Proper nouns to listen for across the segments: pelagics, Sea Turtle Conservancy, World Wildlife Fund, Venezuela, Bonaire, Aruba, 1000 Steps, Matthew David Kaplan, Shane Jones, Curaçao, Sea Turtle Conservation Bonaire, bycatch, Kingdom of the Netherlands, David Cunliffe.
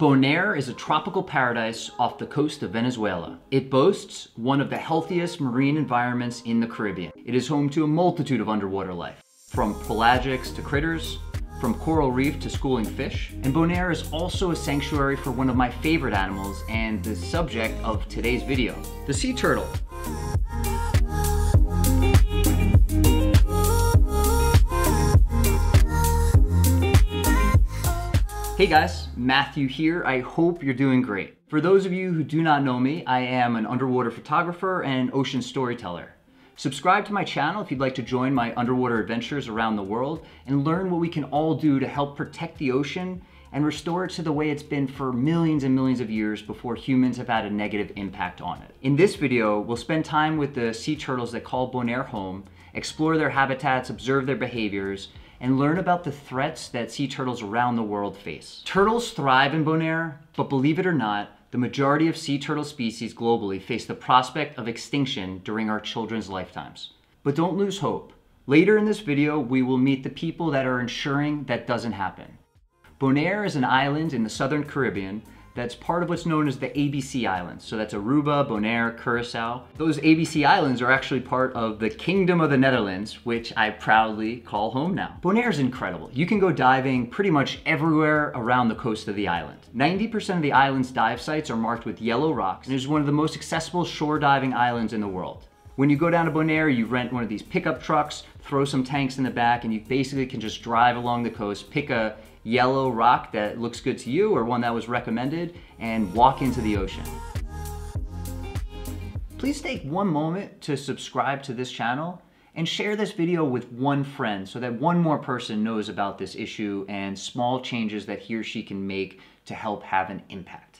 Bonaire is a tropical paradise off the coast of Venezuela. It boasts one of the healthiest marine environments in the Caribbean. It is home to a multitude of underwater life, from pelagics to critters, from coral reef to schooling fish. And Bonaire is also a sanctuary for one of my favorite animals and the subject of today's video, the sea turtle. Hey guys, Matthew here. I hope you're doing great. For those of you who do not know me, I am an underwater photographer and ocean storyteller. Subscribe to my channel if you'd like to join my underwater adventures around the world and learn what we can all do to help protect the ocean and restore it to the way it's been for millions and millions of years before humans have had a negative impact on it. In this video, we'll spend time with the sea turtles that call Bonaire home, explore their habitats, observe their behaviors, and learn about the threats that sea turtles around the world face. Turtles thrive in Bonaire, but believe it or not, the majority of sea turtle species globally face the prospect of extinction during our children's lifetimes. But don't lose hope. Later in this video, we will meet the people that are ensuring that doesn't happen. Bonaire is an island in the Southern Caribbean that's part of what's known as the ABC Islands. So that's Aruba, Bonaire, Curaçao. Those ABC Islands are actually part of the Kingdom of the Netherlands, which I proudly call home now. Bonaire is incredible. You can go diving pretty much everywhere around the coast of the island. 90% of the island's dive sites are marked with yellow rocks, and it is one of the most accessible shore diving islands in the world. When you go down to Bonaire, you rent one of these pickup trucks, throw some tanks in the back, and you basically can just drive along the coast, pick a yellow rock that looks good to you or one that was recommended, and walk into the ocean. Please take one moment to subscribe to this channel and share this video with one friend so that one more person knows about this issue and small changes that he or she can make to help have an impact.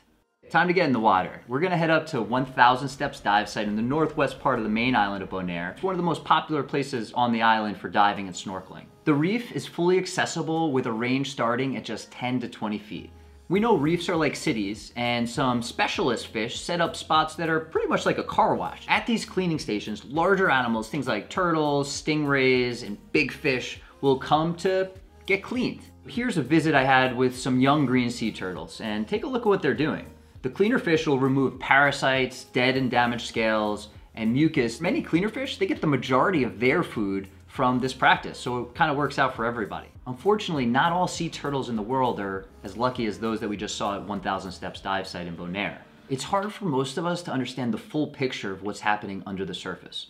Time to get in the water. We're gonna head up to 1000 Steps dive site in the northwest part of the main island of Bonaire. It's one of the most popular places on the island for diving and snorkeling. The reef is fully accessible with a range starting at just 10 to 20 feet. We know reefs are like cities, and some specialist fish set up spots that are pretty much like a car wash. At these cleaning stations, larger animals, things like turtles, stingrays, and big fish will come to get cleaned. Here's a visit I had with some young green sea turtles, and take a look at what they're doing. The cleaner fish will remove parasites, dead and damaged scales, and mucus. Many cleaner fish, they get the majority of their food from this practice, so it kind of works out for everybody. Unfortunately, not all sea turtles in the world are as lucky as those that we just saw at 1000 Steps dive site in Bonaire. It's hard for most of us to understand the full picture of what's happening under the surface.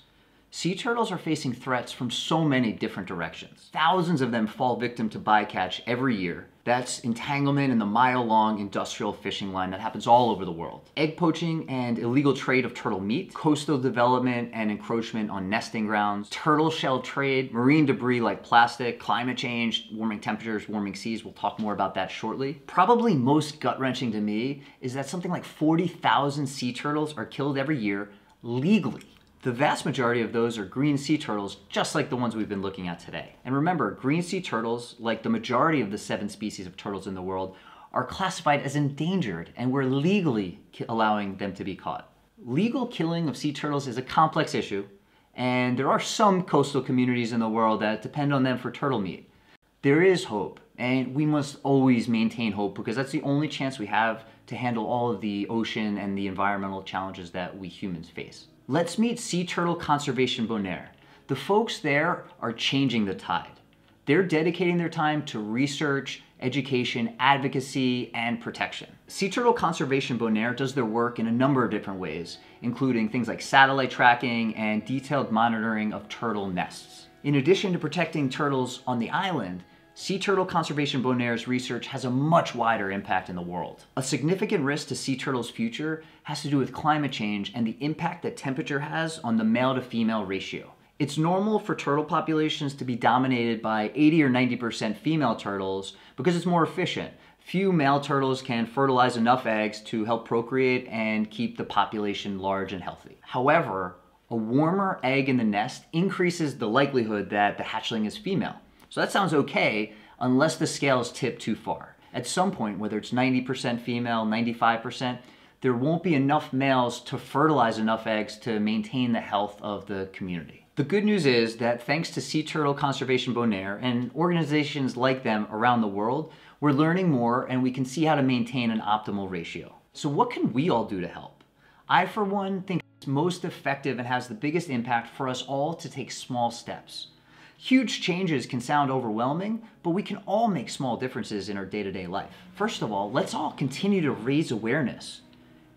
Sea turtles are facing threats from so many different directions. Thousands of them fall victim to bycatch every year. That's entanglement in the mile-long industrial fishing line that happens all over the world. Egg poaching and illegal trade of turtle meat, coastal development and encroachment on nesting grounds, turtle shell trade, marine debris like plastic, climate change, warming temperatures, warming seas. We'll talk more about that shortly. Probably most gut-wrenching to me is that something like 40,000 sea turtles are killed every year legally. The vast majority of those are green sea turtles, just like the ones we've been looking at today. And remember, green sea turtles, like the majority of the 7 species of turtles in the world, are classified as endangered, and we're legally allowing them to be caught. Legal killing of sea turtles is a complex issue, and there are some coastal communities in the world that depend on them for turtle meat. There is hope, and we must always maintain hope because that's the only chance we have to handle all of the ocean and the environmental challenges that we humans face. Let's meet Sea Turtle Conservation Bonaire. The folks there are changing the tide. They're dedicating their time to research, education, advocacy, and protection. Sea Turtle Conservation Bonaire does their work in a number of different ways, including things like satellite tracking and detailed monitoring of turtle nests. In addition to protecting turtles on the island, Sea Turtle Conservation Bonaire's research has a much wider impact in the world. A significant risk to sea turtles' future has to do with climate change and the impact that temperature has on the male-to-female ratio. It's normal for turtle populations to be dominated by 80 or 90% female turtles because it's more efficient. Few male turtles can fertilize enough eggs to help procreate and keep the population large and healthy. However, a warmer egg in the nest increases the likelihood that the hatchling is female. So that sounds okay, unless the scales tip too far. At some point, whether it's 90% female, 95%, there won't be enough males to fertilize enough eggs to maintain the health of the community. The good news is that thanks to Sea Turtle Conservation Bonaire and organizations like them around the world, we're learning more and we can see how to maintain an optimal ratio. So what can we all do to help? I, for one, think it's most effective and has the biggest impact for us all to take small steps. Huge changes can sound overwhelming, but we can all make small differences in our day-to-day life. First of all, let's all continue to raise awareness.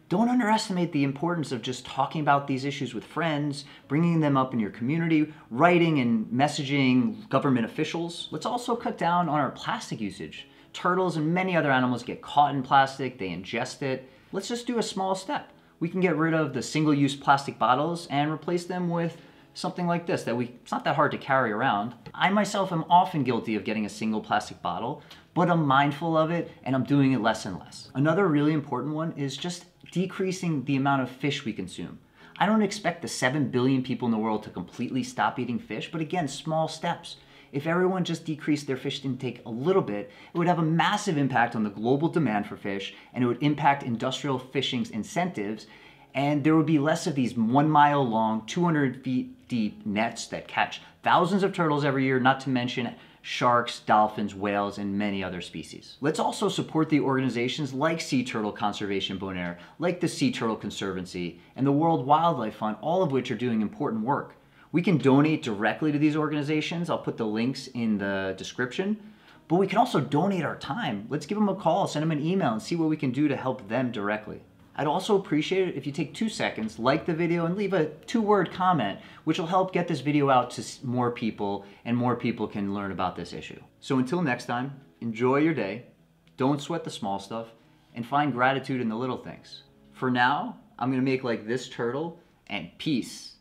Don't underestimate the importance of just talking about these issues with friends, bringing them up in your community, writing and messaging government officials. Let's also cut down on our plastic usage. Turtles and many other animals get caught in plastic, they ingest it. Let's just do a small step. We can get rid of the single-use plastic bottles and replace them with something like this that it's not that hard to carry around. I myself am often guilty of getting a single plastic bottle, but I'm mindful of it and I'm doing it less and less. Another really important one is just decreasing the amount of fish we consume. I don't expect the 7 billion people in the world to completely stop eating fish, but again, small steps. If everyone just decreased their fish intake a little bit, it would have a massive impact on the global demand for fish, and it would impact industrial fishing's incentives, and there would be less of these 1 mile long, 200 feet deep nets that catch thousands of turtles every year, not to mention sharks, dolphins, whales, and many other species. Let's also support the organizations like Sea Turtle Conservation Bonaire, like the Sea Turtle Conservancy, and the World Wildlife Fund, all of which are doing important work. We can donate directly to these organizations. I'll put the links in the description, but we can also donate our time. Let's give them a call, send them an email, and see what we can do to help them directly. I'd also appreciate it if you take 2 seconds, like the video, and leave a 2-word comment, which will help get this video out to more people, and more people can learn about this issue. So until next time, enjoy your day, don't sweat the small stuff, and find gratitude in the little things. For now, I'm gonna make like this turtle, and peace.